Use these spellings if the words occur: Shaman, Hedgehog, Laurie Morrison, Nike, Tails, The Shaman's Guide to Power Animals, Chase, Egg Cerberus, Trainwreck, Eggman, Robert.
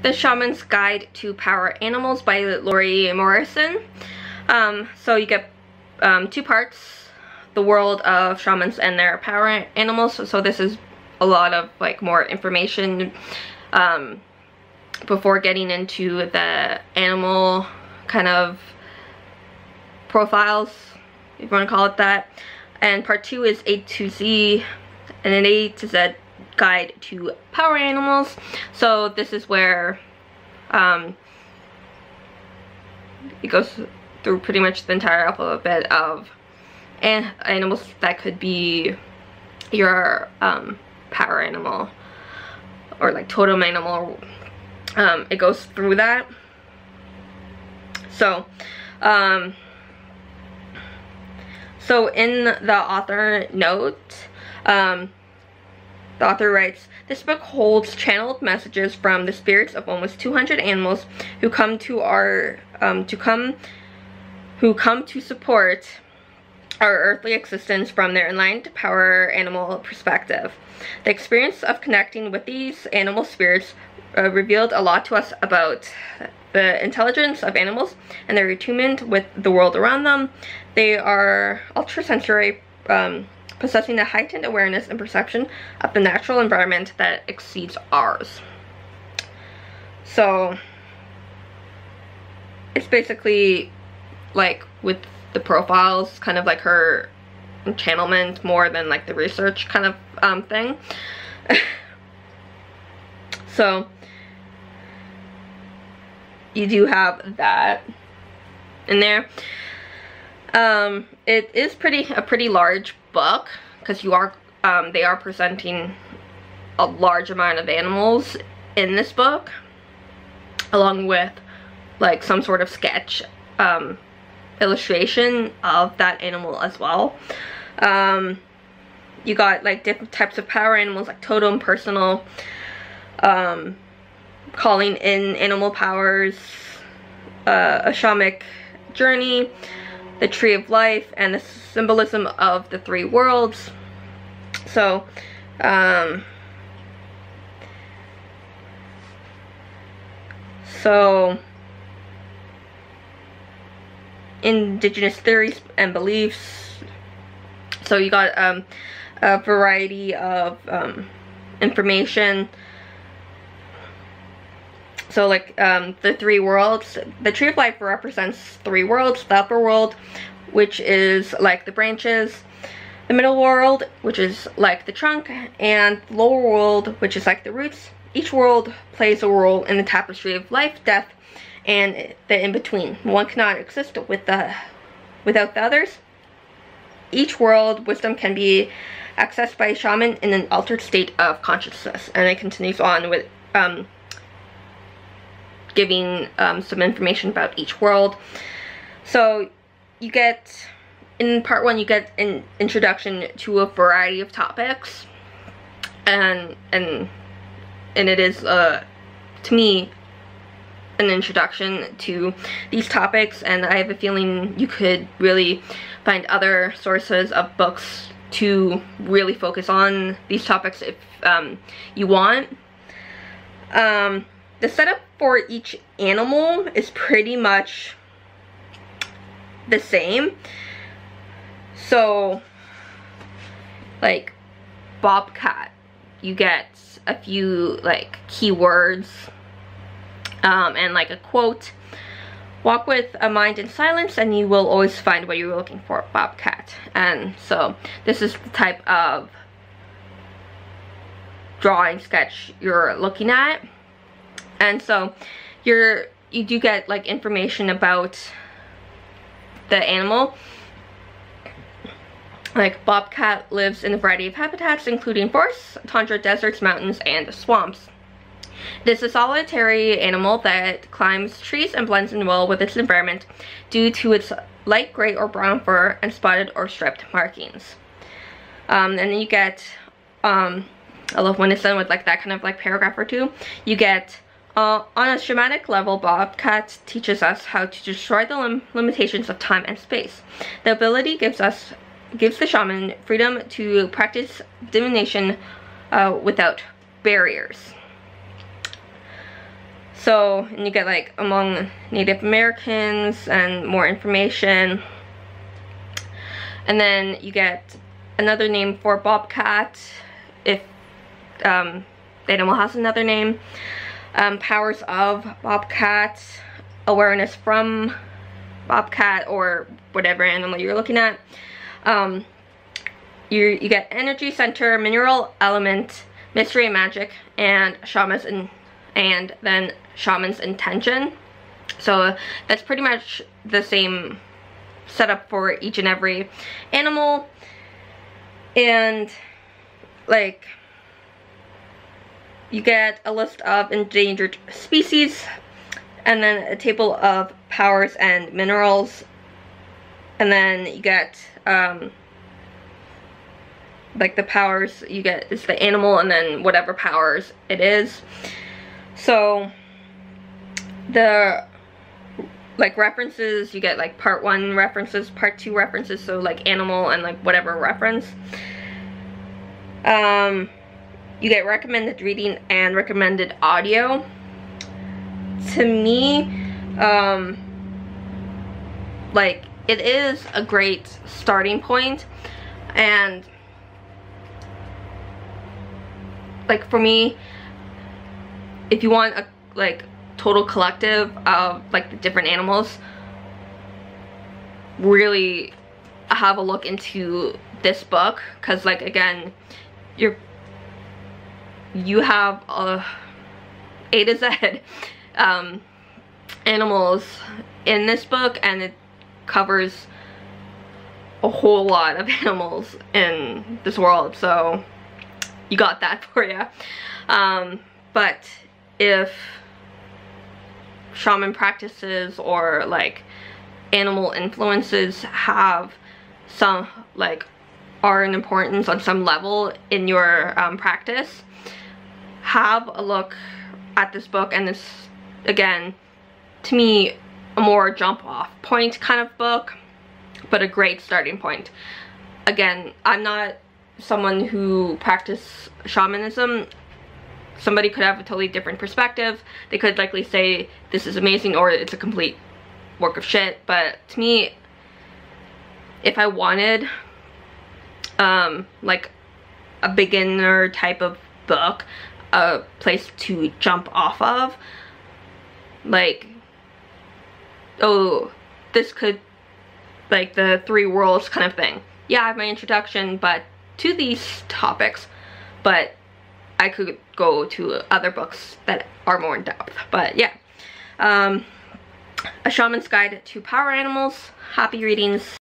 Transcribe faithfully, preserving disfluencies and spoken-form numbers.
The Shaman's Guide to Power Animals by Laurie Morrison. Um, so you get um, two parts, the world of shamans and their power animals. So this is a lot of like more information um, before getting into the animal kind of profiles, if you want to call it that. And part two is A to Z, and an A to Z guide to power animals. So this is where um, it goes through pretty much the entire alphabet of an animals that could be your um, power animal or like totem animal. Um, it goes through that. So, um, so in the author note, um, the author writes, "This book holds channeled messages from the spirits of almost two hundred animals who come to our um, to come who come to support our earthly existence from their aligned power animal perspective. The experience of connecting with these animal spirits uh, revealed a lot to us about the intelligence of animals and their attunement with the world around them. They are ultrasensory, um, possessing a heightened awareness and perception of the natural environment that exceeds ours." So it's basically like with the profiles, kind of like her channelment more than like the research kind of um, thing. So you do have that in there. Um, it is pretty a pretty large book because you are um, they are presenting a large amount of animals in this book, along with like some sort of sketch um, illustration of that animal as well. Um, you got like different types of power animals like totem, personal, um, calling in animal powers, uh, a shamanic journey, the tree of life, and the symbolism of the three worlds. So um, so indigenous theories and beliefs. So you got um, a variety of um, information. So like um, the three worlds, the tree of life represents three worlds: the upper world, which is like the branches, the middle world, which is like the trunk, and the lower world, which is like the roots. Each world plays a role in the tapestry of life, death, and the in-between. One cannot exist with the, without the others. Each world wisdom can be accessed by a shaman in an altered state of consciousness. And it continues on with um, giving um, some information about each world. So you get, in part one, you get an introduction to a variety of topics, and and and it is uh to me an introduction to these topics, and I have a feeling you could really find other sources of books to really focus on these topics if um, you want. Um, the setup for each animal is pretty much the same. So like bobcat, you get a few like keywords um, and like a quote. "Walk with a mind in silence and you will always find what you're looking for, bobcat." And so this is the type of drawing sketch you're looking at. And so you're you do get like information about the animal. Like bobcat lives in a variety of habitats, including forests, tundra, deserts, mountains, and swamps. This is a solitary animal that climbs trees and blends in well with its environment due to its light gray or brown fur and spotted or striped markings. Um, and then you get, um, I love when it's done with like that kind of like paragraph or two. You get, Uh, on a shamanic level, bobcat teaches us how to destroy the lim limitations of time and space. The ability gives us gives the shaman freedom to practice divination uh, without barriers. So, and you get like among Native Americans and more information. And then you get another name for bobcat, if um, the animal has another name. Um, powers of bobcat, awareness from bobcat, or whatever animal you're looking at. Um, you, you get energy center, mineral element, mystery and magic, and shaman's in, and then shaman's intention. So that's pretty much the same setup for each and every animal. And like, you get a list of endangered species, and then a table of powers and minerals, and then you get um, like the powers you get is the animal and then whatever powers it is. So the like references, you get like part one references, part two references, so like animal and like whatever reference. Um, you get recommended reading and recommended audio. To me, um, like it is a great starting point, and like for me, if you want a like total collective of like the different animals, really have a look into this book, because like again, you're you have a A to Z um, animals in this book, and it covers a whole lot of animals in this world, so you got that for you. Um, but if shaman practices or like animal influences have some like are an importance on some level in your um, practice, have a look at this book. And this, again, to me, a more jump off point kind of book, but a great starting point. Again, I'm not someone who practices shamanism. Somebody could have a totally different perspective. They could likely say this is amazing or it's a complete work of shit. But to me, if I wanted um, like a beginner type of book, a place to jump off of, like, oh, this could, like the three worlds kind of thing. Yeah, I have my introduction but to these topics, but I could go to other books that are more in depth. But yeah, um, A Shaman's Guide to Power Animals. Happy readings.